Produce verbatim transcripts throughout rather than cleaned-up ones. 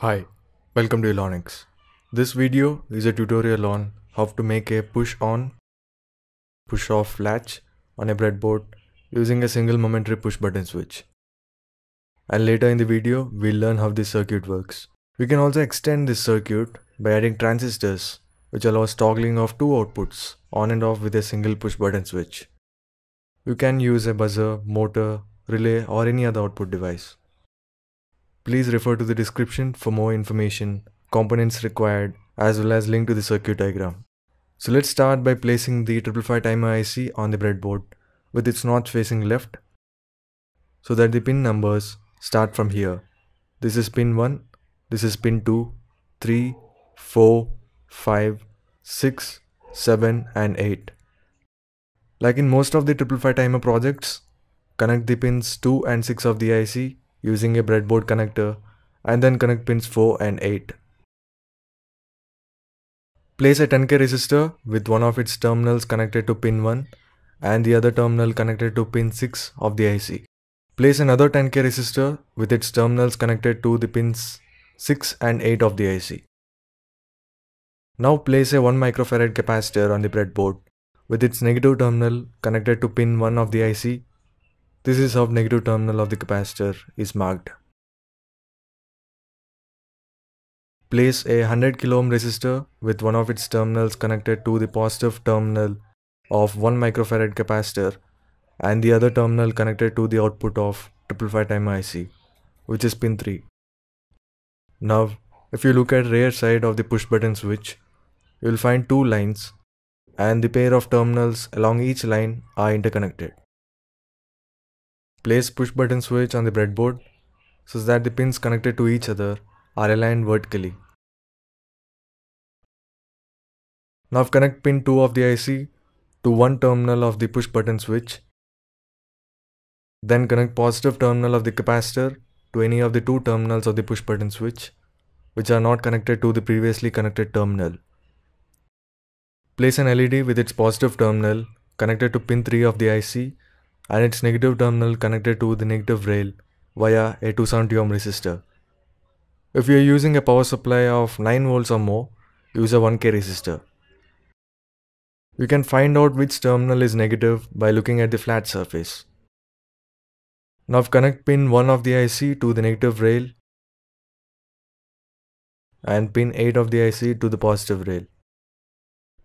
Hi, welcome to Elonics. This video is a tutorial on how to make a push on, push off latch on a breadboard using a single momentary push button switch. And later in the video, we'll learn how this circuit works. We can also extend this circuit by adding transistors, which allows toggling of two outputs on and off with a single push button switch. You can use a buzzer, motor, relay or any other output device. Please refer to the description for more information, components required, as well as link to the circuit diagram. So let's start by placing the five five five timer I C on the breadboard with its notch facing left so that the pin numbers start from here. This is pin one, this is pin two, three, four, five, six, seven and eight. Like in most of the five five five timer projects, connect the pins two and six of the I C using a breadboard connector and then connect pins four and eight. Place a ten K resistor with one of its terminals connected to pin one and the other terminal connected to pin six of the I C. Place another ten K resistor with its terminals connected to the pins six and eight of the I C. Now place a one microfarad capacitor on the breadboard with its negative terminal connected to pin one of the I C. This is how negative terminal of the capacitor is marked. Place a one hundred kilo ohm resistor with one of its terminals connected to the positive terminal of one microfarad capacitor and the other terminal connected to the output of five five five timer I C, which is pin three. Now, if you look at rear side of the push button switch, you will find two lines and the pair of terminals along each line are interconnected. Place push button switch on the breadboard so that the pins connected to each other are aligned vertically. Now connect pin two of the I C to one terminal of the push button switch. Then connect positive terminal of the capacitor to any of the two terminals of the push button switch which are not connected to the previously connected terminal. Place an L E D with its positive terminal connected to pin three of the I C and its negative terminal connected to the negative rail via a two hundred seventy ohm resistor. If you are using a power supply of nine volts or more, use a one K resistor. You can find out which terminal is negative by looking at the flat surface. Now connect pin one of the I C to the negative rail and pin eight of the I C to the positive rail.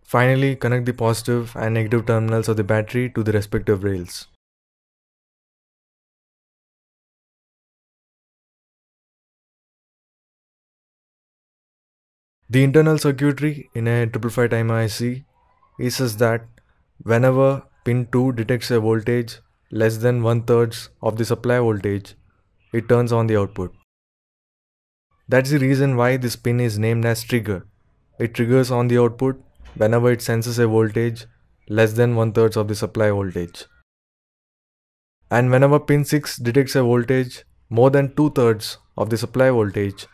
Finally, connect the positive and negative terminals of the battery to the respective rails. The internal circuitry in a five five five timer I C is such that whenever pin two detects a voltage less than one third of the supply voltage, it turns on the output. That's the reason why this pin is named as trigger. It triggers on the output whenever it senses a voltage less than one third of the supply voltage. And whenever pin six detects a voltage more than two thirds of the supply voltage,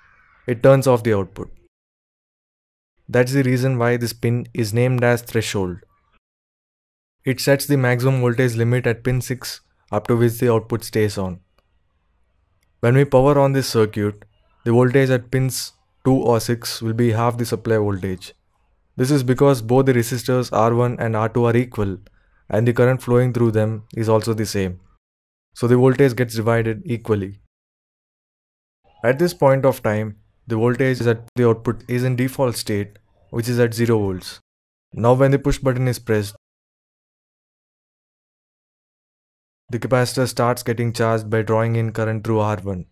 it turns off the output. That's the reason why this pin is named as threshold. It sets the maximum voltage limit at pin six up to which the output stays on. When we power on this circuit, the voltage at pins two or six will be half the supply voltage. This is because both the resistors R one and R two are equal and the current flowing through them is also the same. So the voltage gets divided equally. At this point of time, the voltage at the output is in default state, which is at zero volts. Now when the push button is pressed, the capacitor starts getting charged by drawing in current through R one.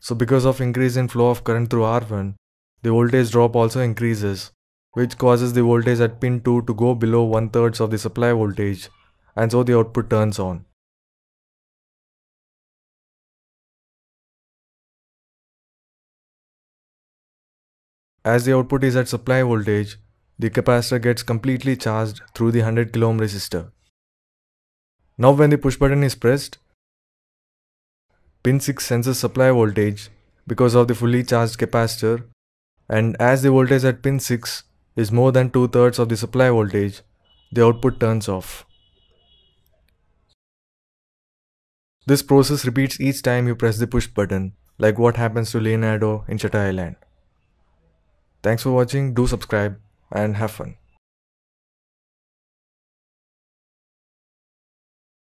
So because of increase in flow of current through R one, the voltage drop also increases, which causes the voltage at pin two to go below one third of the supply voltage, and so the output turns on. As the output is at supply voltage, the capacitor gets completely charged through the one hundred kilo ohm resistor. Now when the push button is pressed, pin six senses supply voltage because of the fully charged capacitor, and as the voltage at pin six is more than two thirds of the supply voltage, the output turns off. This process repeats each time you press the push button like what happens to Leonardo in Chita Island. Thanks for watching, do subscribe and have fun.